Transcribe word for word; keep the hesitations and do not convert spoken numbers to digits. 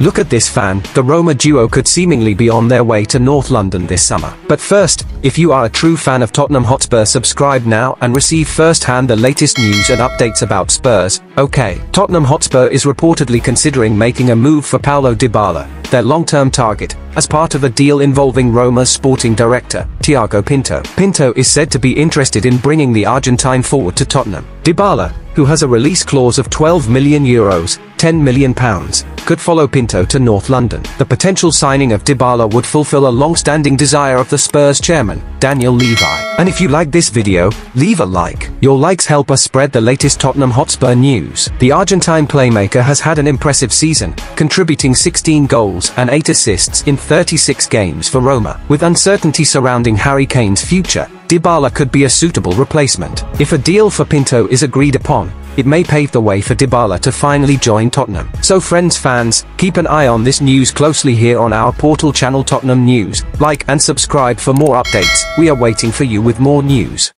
Look at this fan, the Roma duo could seemingly be on their way to North London this summer. But first, if you are a true fan of Tottenham Hotspur, subscribe now and receive first-hand the latest news and updates about Spurs. Okay, Tottenham Hotspur is reportedly considering making a move for Paulo Dybala, their long-term target, as part of a deal involving Roma's sporting director, Thiago Pinto. Pinto is said to be interested in bringing the Argentine forward to Tottenham. Dybala, who has a release clause of twelve million euros, ten million pounds, could follow Pinto to North London. The potential signing of Dybala would fulfill a long-standing desire of the Spurs chairman, Daniel Levy. And if you like this video, leave a like. Your likes help us spread the latest Tottenham Hotspur news. The Argentine playmaker has had an impressive season, contributing sixteen goals and eight assists in thirty-six games for Roma. With uncertainty surrounding Harry Kane's future, Dybala could be a suitable replacement. If a deal for Pinto is agreed upon, it may pave the way for Dybala to finally join Tottenham. So friends, fans, keep an eye on this news closely here on our portal channel Tottenham News. Like and subscribe for more updates. We are waiting for you with more news.